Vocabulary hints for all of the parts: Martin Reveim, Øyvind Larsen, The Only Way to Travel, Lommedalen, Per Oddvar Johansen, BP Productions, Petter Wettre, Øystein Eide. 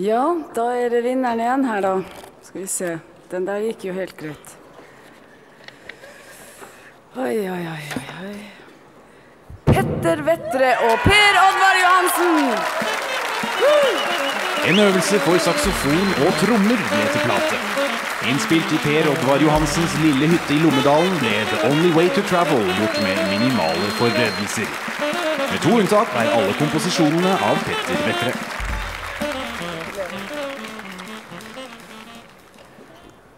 Ja, da er det vinneren igjen her da. Skal vi se. Den der gikk jo helt greit. Oi, oi, oi, oi, oi. Petter Wettre og Per Oddvar Johansen! En øvelse for saksofon og trommer ble til plate. Innspilt i Per Oddvar Johansens lille hytte i Lommedalen ble The Only Way to Travel gjort med minimale forberedelser. Med to unntak er alle komposisjonene av Petter Wettre.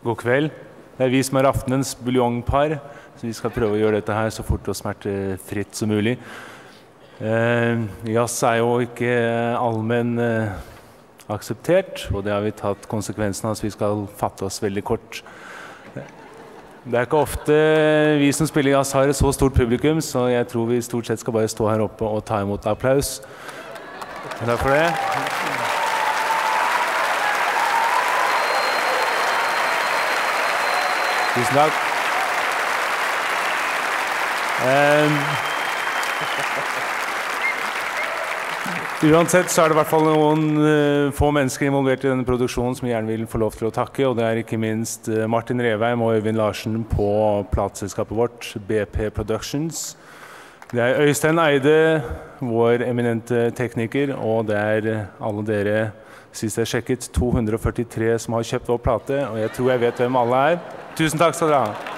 God kveld. Det er vi som er aftenens buljongpar, så vi skal prøve å gjøre dette her så fort og smertefritt som mulig. Jazz er jo ikke allmenn akseptert, og det har vi tatt konsekvensen av, så vi skal fatte oss veldig kort. Det er ikke ofte vi som spiller jazz har et så stort publikum, så jeg tror vi stort sett skal bare stå her oppe og ta imot applaus. Takk for det. Tusen takk. Uansett så er det i hvert fall noen få mennesker involvert i denne produksjonen som gjerne vil få lov til å takke, og det er ikke minst Martin Reveim og Øyvind Larsen på plateselskapet vårt, BP Productions. Det er Øystein Eide, vår eminente tekniker, og det er alle dere, sist jeg sjekket, 243 som har kjøpt vår plate, og jeg tror jeg vet hvem alle er. Tusen takk skal dere ha.